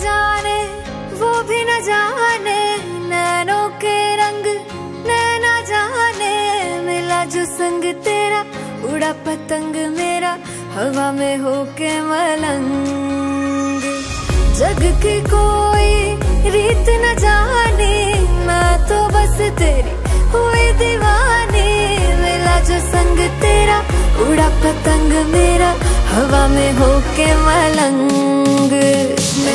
जाने वो भी न जाने, नैनों के रंग नैना जाने, मिला जो संग तेरा उड़ा पतंग मेरा, हवा में होके मलंग। जग की कोई रीत न जाने, मैं तो बस तेरी हुई दीवानी, मिला जो संग तेरा उड़ा पतंग मेरा, हवा में होके मलंग। मैं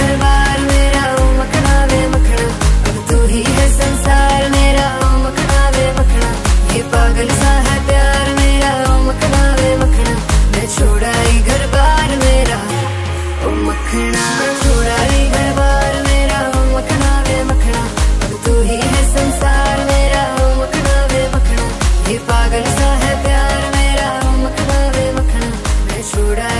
घर बार मेरा ओ मखना वे मखना, अब तू ही है संसार मेरा ओ मखना वे मखना, ये पागल सा है प्यार मेरा ओ मखना वे मखना। मैं छुड़ाई घर बार मेरा ओ मखना, छुड़ाई घर बार मेरा ओ मखना वे मखना, अब तू ही है संसार मेरा ओ मखना वे मखना, ये पागल सा है प्यार मेरा ओ मखना वे मखना। मैं छुड़ा